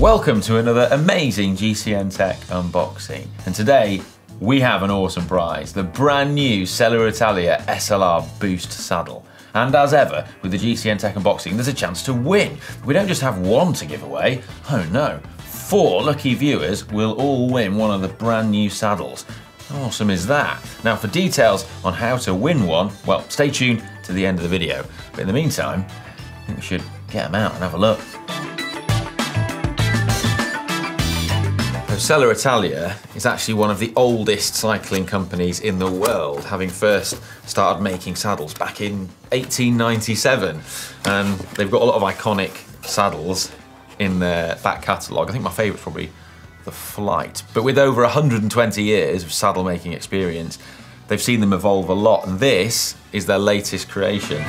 Welcome to another amazing GCN Tech unboxing. And today we have an awesome prize, the brand new Selle Italia SLR Boost saddle. And as ever, with the GCN Tech unboxing, there's a chance to win. We don't just have one to give away, oh no. 4 lucky viewers will all win one of the brand new saddles. How awesome is that? Now for details on how to win one, well, stay tuned to the end of the video. But in the meantime, I think we should get them out and have a look. Selle Italia is actually one of the oldest cycling companies in the world, having first started making saddles back in 1897. And they've got a lot of iconic saddles in their back catalogue. I think my favourite is probably the Flight. But with over 120 years of saddle making experience, they've seen them evolve a lot, and this is their latest creation.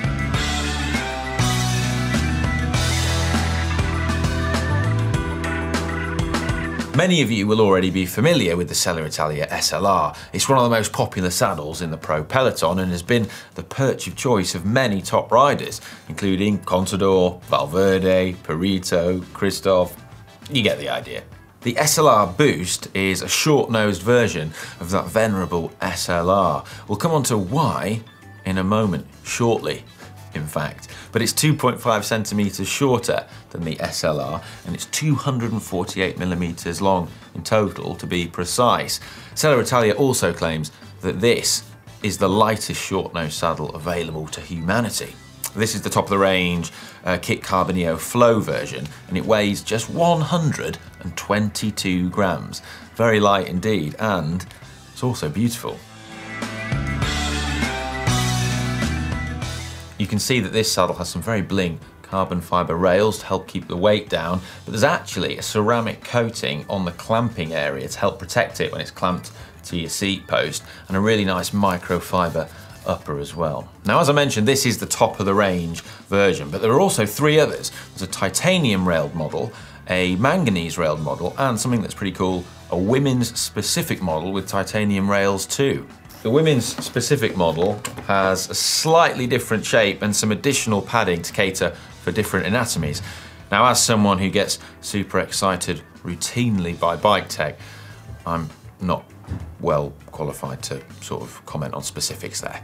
Many of you will already be familiar with the Selle Italia SLR. It's one of the most popular saddles in the pro peloton and has been the perch of choice of many top riders, including Contador, Valverde, Perito, Christophe. You get the idea. The SLR Boost is a short-nosed version of that venerable SLR. We'll come on to why in a moment, shortly, in fact, but it's 2.5 centimeters shorter than the SLR and it's 248 millimeters long in total, to be precise. Selle Italia also claims that this is the lightest short-nosed saddle available to humanity. This is the top of the range Kit Carbonio Flow version and it weighs just 122 grams. Very light indeed, and it's also beautiful. You can see that this saddle has some very bling carbon fiber rails to help keep the weight down, but there's actually a ceramic coating on the clamping area to help protect it when it's clamped to your seat post, and a really nice microfiber upper as well. Now, as I mentioned, this is the top of the range version, but there are also 3 others. There's a titanium railed model, a manganese railed model, and something that's pretty cool, a women's specific model with titanium rails too. The women's specific model has a slightly different shape and some additional padding to cater for different anatomies. Now, as someone who gets super excited routinely by bike tech, I'm not well qualified to sort of comment on specifics there.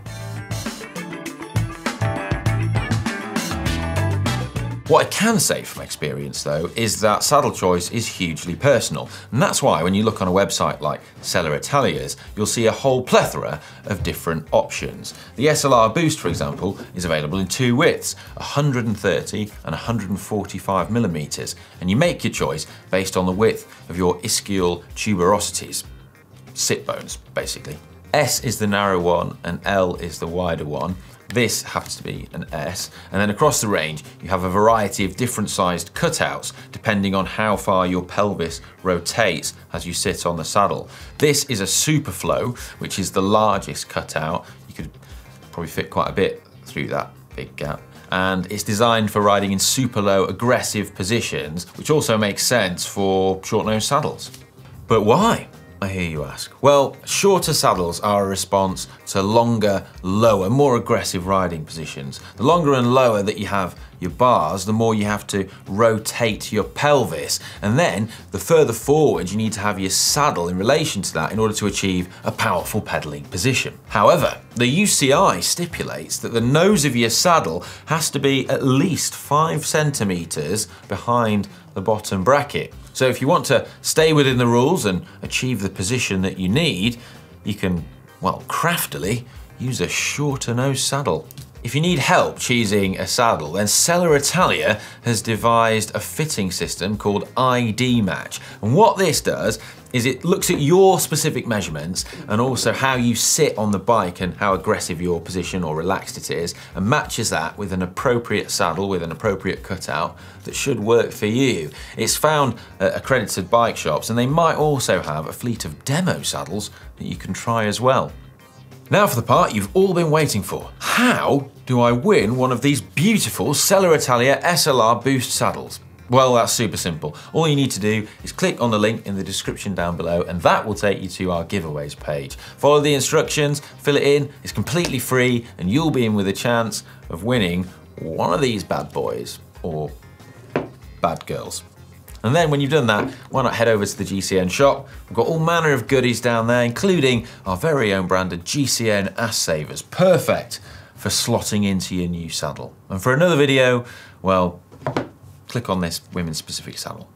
What I can say from experience though is that saddle choice is hugely personal, and that's why when you look on a website like Selle Italia's, you'll see a whole plethora of different options. The SLR Boost, for example, is available in 2 widths, 130 and 145 millimeters, and you make your choice based on the width of your ischial tuberosities, sit bones basically. S is the narrow one and L is the wider one. This happens to be an S, and then across the range you have a variety of different sized cutouts depending on how far your pelvis rotates as you sit on the saddle. This is a Superflow, which is the largest cutout. You could probably fit quite a bit through that big gap, and it's designed for riding in super low aggressive positions, which also makes sense for short-nosed saddles. But why? I hear you ask. Well, shorter saddles are a response to longer, lower, more aggressive riding positions. The longer and lower that you have your bars, the more you have to rotate your pelvis, and then the further forward you need to have your saddle in relation to that in order to achieve a powerful pedaling position. However, the UCI stipulates that the nose of your saddle has to be at least 5 centimeters behind the bottom bracket. So if you want to stay within the rules and achieve the position that you need, you can, well, craftily use a shorter nose saddle. If you need help choosing a saddle, then Selle Italia has devised a fitting system called ID match. And what this does is it looks at your specific measurements and also how you sit on the bike and how aggressive your position or relaxed it is, and matches that with an appropriate saddle with an appropriate cutout that should work for you. It's found at accredited bike shops, and they might also have a fleet of demo saddles that you can try as well. Now for the part you've all been waiting for. How do I win one of these beautiful Selle Italia SLR Boost saddles? Well, that's super simple. All you need to do is click on the link in the description down below, and that will take you to our giveaways page. Follow the instructions, fill it in, it's completely free, and you'll be in with a chance of winning one of these bad boys, or bad girls. And then when you've done that, why not head over to the GCN shop? We've got all manner of goodies down there, including our very own branded GCN ass savers. Perfect for slotting into your new saddle. And for another video, well, click on this women's specific saddle.